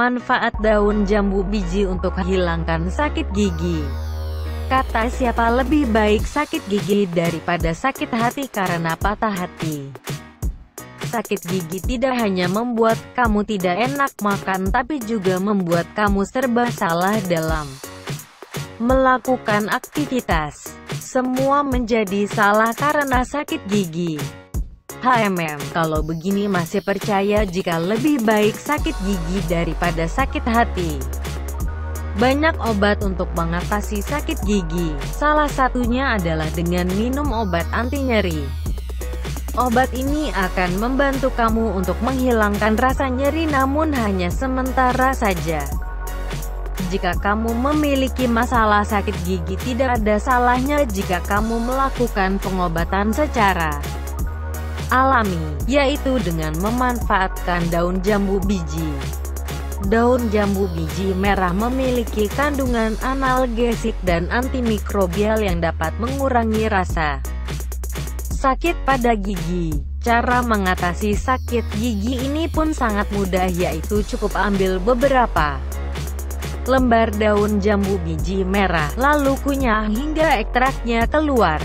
Manfaat daun jambu biji untuk hilangkan sakit gigi. Kata siapa lebih baik sakit gigi daripada sakit hati karena patah hati. Sakit gigi tidak hanya membuat kamu tidak enak makan tapi juga membuat kamu serba salah dalam melakukan aktivitas. Semua menjadi salah karena sakit gigi. Kalau begini masih percaya jika lebih baik sakit gigi daripada sakit hati. Banyak obat untuk mengatasi sakit gigi. Salah satunya adalah dengan minum obat anti nyeri. Obat ini akan membantu kamu untuk menghilangkan rasa nyeri namun hanya sementara saja. Jika kamu memiliki masalah sakit gigi tidak ada salahnya jika kamu melakukan pengobatan secara alami, yaitu dengan memanfaatkan daun jambu biji. Daun jambu biji merah memiliki kandungan analgesik dan antimikrobial yang dapat mengurangi rasa sakit pada gigi. Cara mengatasi sakit gigi ini pun sangat mudah, yaitu cukup ambil beberapa lembar daun jambu biji merah, lalu kunyah hingga ekstraknya keluar.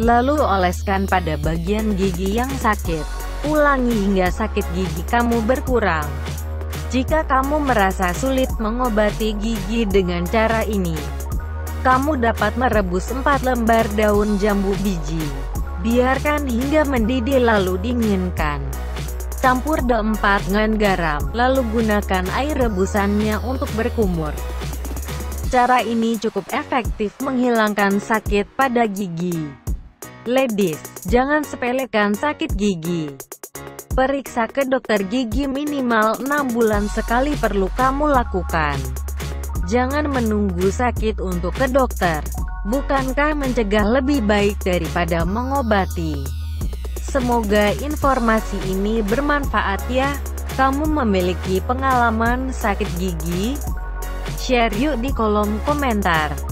Lalu oleskan pada bagian gigi yang sakit. Ulangi hingga sakit gigi kamu berkurang. Jika kamu merasa sulit mengobati gigi dengan cara ini, kamu dapat merebus 4 lembar daun jambu biji. Biarkan hingga mendidih lalu dinginkan. Campur 4 dengan garam, lalu gunakan air rebusannya untuk berkumur. Cara ini cukup efektif menghilangkan sakit pada gigi. Ladies, jangan sepelekan sakit gigi. Periksa ke dokter gigi minimal 6 bulan sekali perlu kamu lakukan. Jangan menunggu sakit untuk ke dokter. Bukankah mencegah lebih baik daripada mengobati? Semoga informasi ini bermanfaat ya. Kamu memiliki pengalaman sakit gigi? Share yuk di kolom komentar.